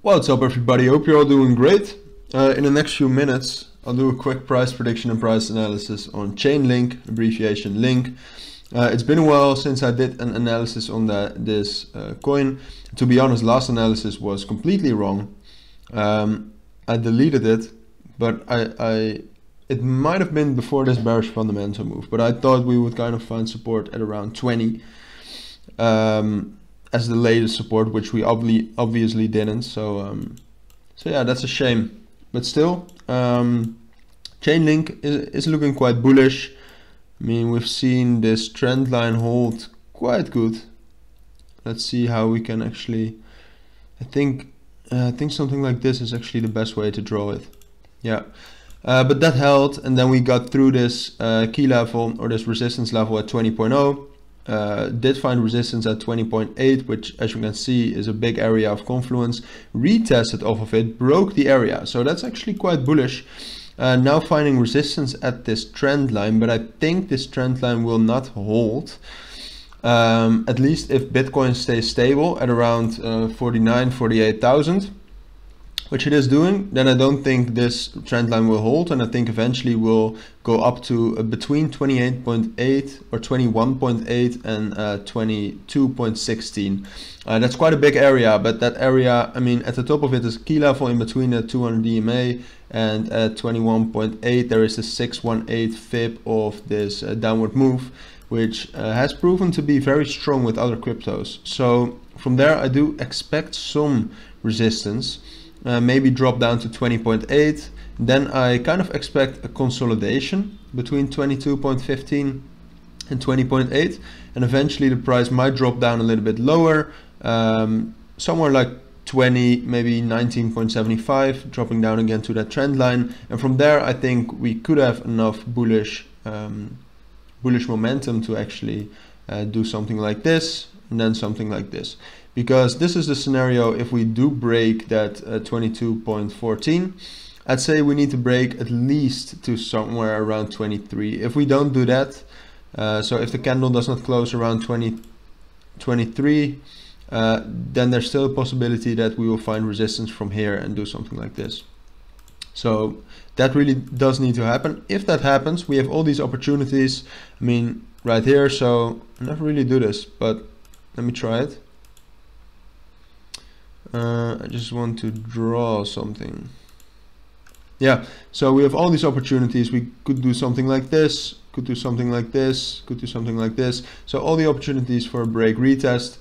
What's up everybody, hope you're all doing great. In the next few minutes I'll do a quick price prediction and price analysis on Chainlink, abbreviation LINK. It's been a while since I did an analysis on this coin. To be honest, last analysis was completely wrong. I deleted it, but it might have been before this bearish fundamental move, but I thought we would kind of find support at around 20 as the latest support, which we obviously didn't. So yeah, that's a shame. But still, Chainlink is looking quite bullish. I mean, we've seen this trend line hold quite good. Let's see how we can actually, I think something like this is actually the best way to draw it. Yeah, but that held, and then we got through this key level, or this resistance level at 20.0. Did find resistance at 20.8, which as you can see is a big area of confluence. Retested off of it, broke the area, so that's actually quite bullish. Now finding resistance at this trend line, but I think this trend line will not hold, at least if Bitcoin stays stable at around 48,000, which it is doing. Then I don't think this trend line will hold, and I think eventually will go up to between 28.8 or 21.8 and 22.16. That's quite a big area, but that area, I mean, at the top of it is key level, in between the 200 DMA and 21.8 there is a 618 fib of this downward move, which has proven to be very strong with other cryptos. So from there I do expect some resistance. Maybe drop down to 20.8, then I kind of expect a consolidation between 22.15 and 20.8, and eventually the price might drop down a little bit lower, somewhere like 20, maybe 19.75, dropping down again to that trend line, and from there I think we could have enough bullish momentum to actually do something like this, and then something like this. Because this is the scenario, if we do break that 22.14, I'd say we need to break at least to somewhere around 23. If we don't do that, so if the candle does not close around 23, then there's still a possibility that we will find resistance from here and do something like this. So that really does need to happen. If that happens, we have all these opportunities. I mean, right here, so I never really do this, but let me try it. I just want to draw something. Yeah, so we have all these opportunities. We could do something like this, could do something like this, could do something like this. So all the opportunities for a break retest.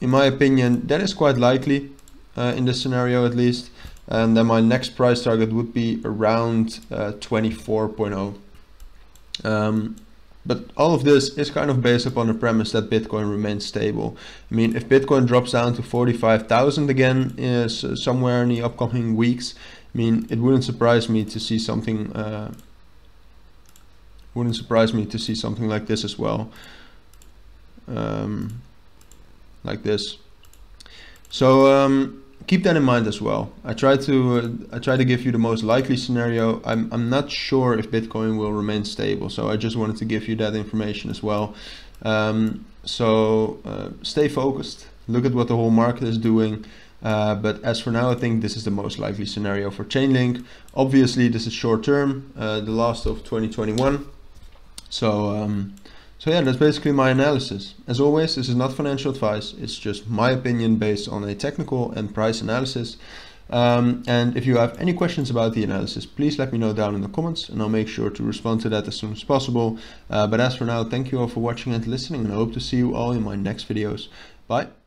In my opinion, that is quite likely in this scenario at least. And then my next price target would be around 24.0. But all of this is kind of based upon the premise that Bitcoin remains stable. I mean, if Bitcoin drops down to 45,000 again is somewhere in the upcoming weeks, I mean, it wouldn't surprise me to see something. Wouldn't surprise me to see something like this as well, like this. So keep that in mind as well. I try to give you the most likely scenario. I'm not sure if Bitcoin will remain stable, so I just wanted to give you that information as well. So stay focused, look at what the whole market is doing, but as for now I think this is the most likely scenario for Chainlink. Obviously this is short term, the last of 2021. So yeah, that's basically my analysis. As always, this is not financial advice. It's just my opinion based on a technical and price analysis. And if you have any questions about the analysis, please let me know down in the comments, and I'll make sure to respond to that as soon as possible. But as for now, thank you all for watching and listening, and I hope to see you all in my next videos. Bye.